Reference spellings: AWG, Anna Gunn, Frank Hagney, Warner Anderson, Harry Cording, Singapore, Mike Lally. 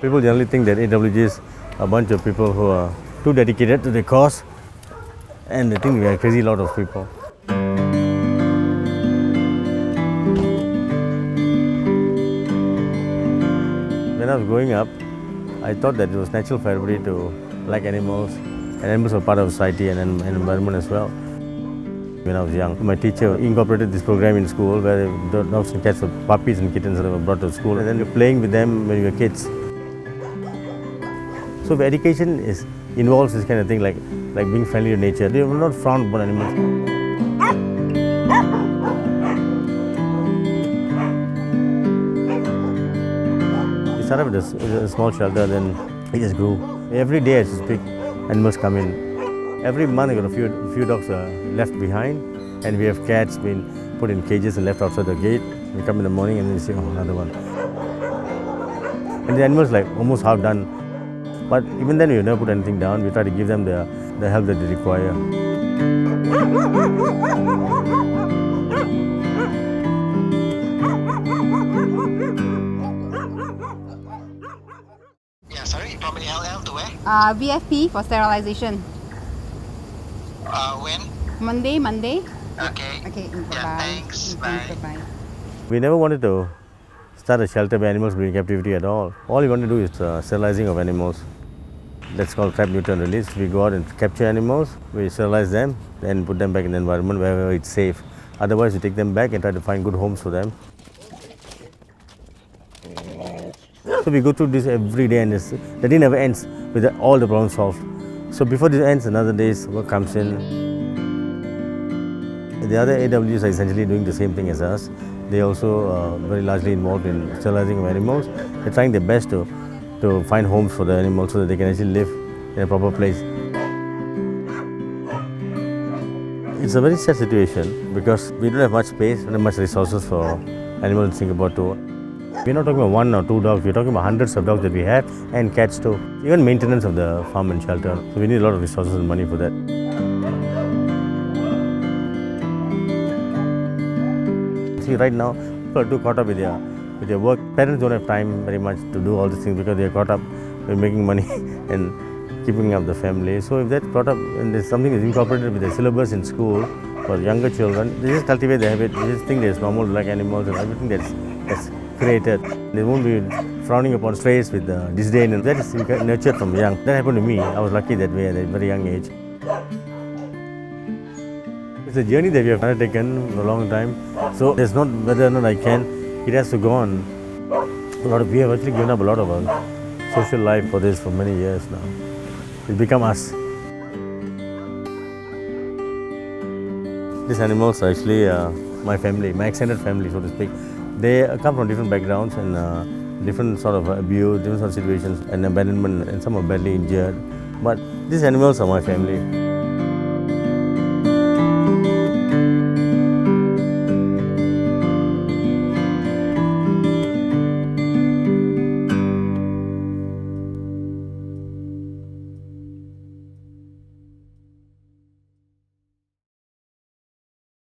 People generally think that AWG is a bunch of people who are too dedicated to the cause, and they think we are a crazy lot of people. When I was growing up, I thought that it was natural for everybody to like animals, and animals are part of society and environment as well. When I was young, my teacher incorporated this program in school where dogs and cats, puppies and kittens that were brought to school, and then we were playing with them when we were kids. So education involves this kind of thing, like being friendly to nature. They will not frown upon animals. We started with a small shelter, then it just grew. Every day, as you speak, animals come in. Every month, we've got a few dogs left behind, and we have cats being put in cages and left outside the gate. We come in the morning and we see, oh, another one. And the animals like almost half done. But even then, we never put anything down. We try to give them the help that they require. Yeah, sorry, how many LL to where? VFP for sterilization. When? Monday. Okay, bye-bye. Thanks, bye. We never wanted to start a shelter where animals were in captivity at all. All we want to do is sterilizing of animals. That's called trap, neuter and release. We go out and capture animals, we sterilize them, then put them back in the environment wherever it's safe. Otherwise, we take them back and try to find good homes for them. So we go through this every day, and the day never ends with all the problems solved. So before this ends, another day's work comes in. The other AWGs are essentially doing the same thing as us. They also are very largely involved in sterilizing of animals. They're trying their best to find homes for the animals so that they can actually live in a proper place. It's a very sad situation because we don't have much space, not much resources for animals in Singapore too. We're not talking about one or two dogs, we're talking about hundreds of dogs that we have, and cats too. Even maintenance of the farm and shelter. So we need a lot of resources and money for that. See, right now, people are too caught up with their work. Parents don't have time very much to do all these things because they're caught up with making money and keeping up the family. So if that's brought up and there's something that's incorporated with the syllabus in school for younger children, they just cultivate the habit, they just think that it's normal to like animals and everything that's created. They won't be frowning upon strays with disdain, and that is nurtured from young. That happened to me. I was lucky that way at a very young age. It's a journey that we have undertaken for a long time, so there's not whether or not I can. It has to go on. We have actually given up a lot of our social life for this for many years now. It's become us. These animals are actually my family, my extended family, so to speak. They come from different backgrounds and different sort of abuse, different sort of situations and abandonment, and some are badly injured. But these animals are my family.